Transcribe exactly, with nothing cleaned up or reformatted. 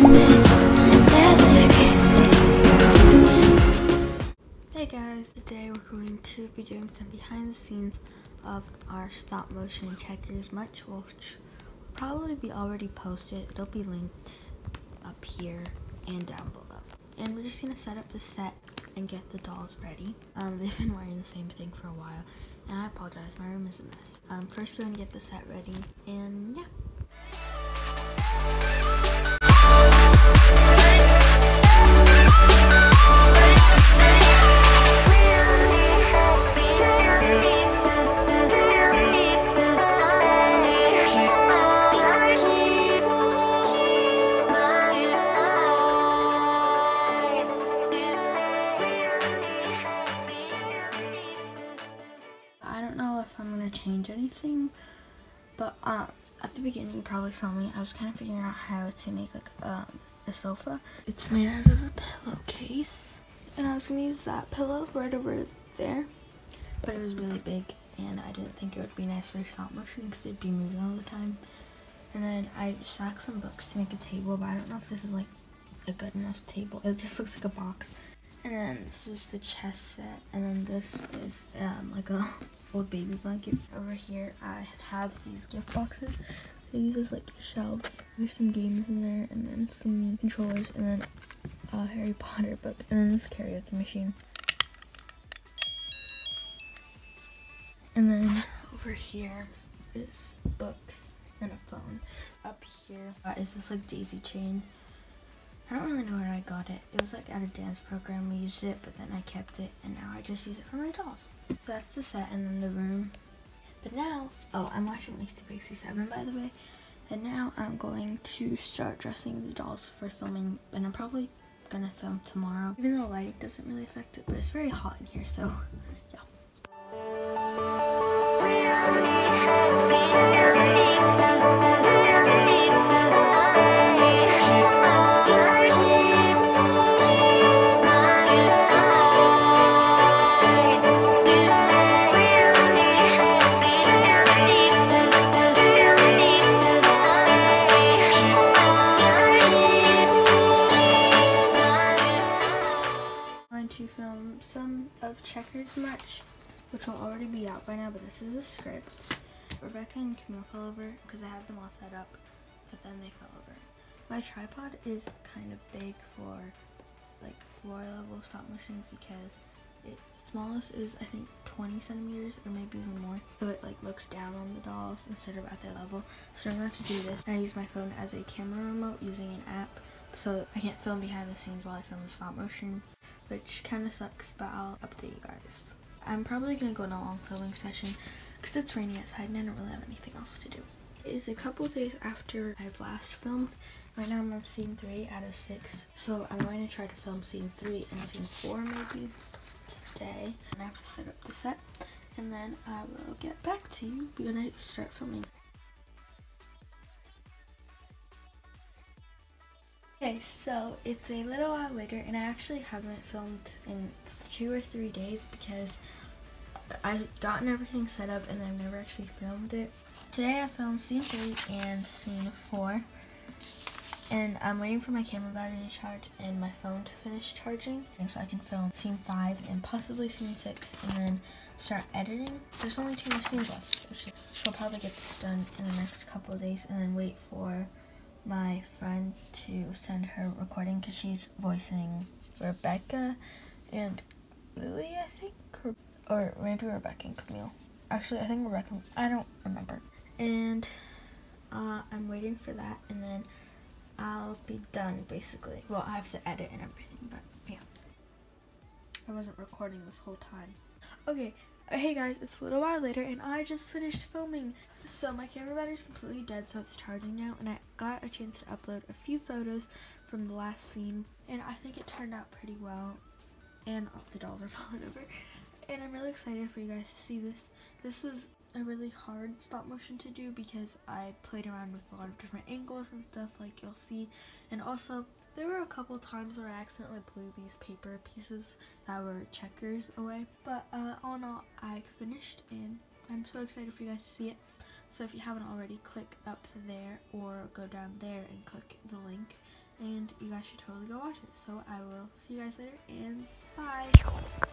Hey guys, today we're going to be doing some behind the scenes of our stop motion checkers much, which will probably be already posted. They'll be linked up here and down below. And we're just going to set up the set and get the dolls ready. Um, they've been wearing the same thing for a while, and I apologize, my room is a mess. Um, first we're going to get the set ready, and yeah. I don't know if I'm going to change anything, but um, at the beginning you probably saw me, I was kind of figuring out how to make like um, a sofa. It's made out of a pillowcase, and I was going to use that pillow right over there, but it was really big and I didn't think it would be nice for stop motion because it'd be moving all the time. And then I stacked some books to make a table, but I don't know if this is like a good enough table. It just looks like a box. And then this is the chess set, and then this is um, like a old baby blanket. Over here I have these gift boxes. These are like shelves. There's some games in there, and then some controllers, and then a Harry Potter book, and then this karaoke machine. And then over here is books and a phone. Up here uh, is this like daisy chain. I don't really know where I got it. It was like at a dance program. We used it, but then I kept it, and now I just use it for my dolls. So that's the set, and then the room. But now, oh, I'm watching Mixy Pixy seven, by the way. And now I'm going to start dressing the dolls for filming, and I'm probably gonna film tomorrow. Even though lighting doesn't really affect it, but it's very hot in here, so yeah. Film some of Checkers Much, which will already be out by now, but this is a script. Rebecca and Camille fell over because I had them all set up, but then they fell over. My tripod is kind of big for like floor level stop motions because its smallest is I think twenty centimeters or maybe even more, so it like looks down on the dolls instead of at their level. So I'm gonna have to do this, and I use my phone as a camera remote using an app, so I can't film behind the scenes while I film the stop motion, which kind of sucks, but I'll update you guys. I'm probably going to go on a long filming session because it's raining outside and I don't really have anything else to do. It is a couple days after I've last filmed. Right now I'm on scene three out of six, so I'm going to try to film scene three and scene four maybe today. And I have to set up the set, and then I will get back to you. We're going to start filming. Okay, so it's a little while later, and I actually haven't filmed in two or three days because I've gotten everything set up and I've never actually filmed it. Today I filmed scene three and scene four, and I'm waiting for my camera battery to charge and my phone to finish charging, and so I can film scene five and possibly scene six and then start editing. There's only two more scenes left, which I'll probably get this done in the next couple of days and then wait for my friend to send her recording because she's voicing Rebecca and Lily, I think, or, or maybe Rebecca and Camille. Actually, I think Rebecca, I don't remember. And uh, I'm waiting for that, and then I'll be done basically. Well, I have to edit and everything, but yeah. I wasn't recording this whole time. Okay. Hey guys, it's a little while later and I just finished filming. So my camera battery is completely dead, so it's charging now, and I got a chance to upload a few photos from the last scene, and I think it turned out pretty well, and all the dolls are falling over, and I'm really excited for you guys to see this. This was a really hard stop motion to do because I played around with a lot of different angles and stuff, like you'll see, and also there were a couple times where I accidentally blew these paper pieces that were checkers away, but uh, all in all, I finished, and I'm so excited for you guys to see it. So if you haven't already, click up there or go down there and click the link, and you guys should totally go watch it. So I will see you guys later, and bye.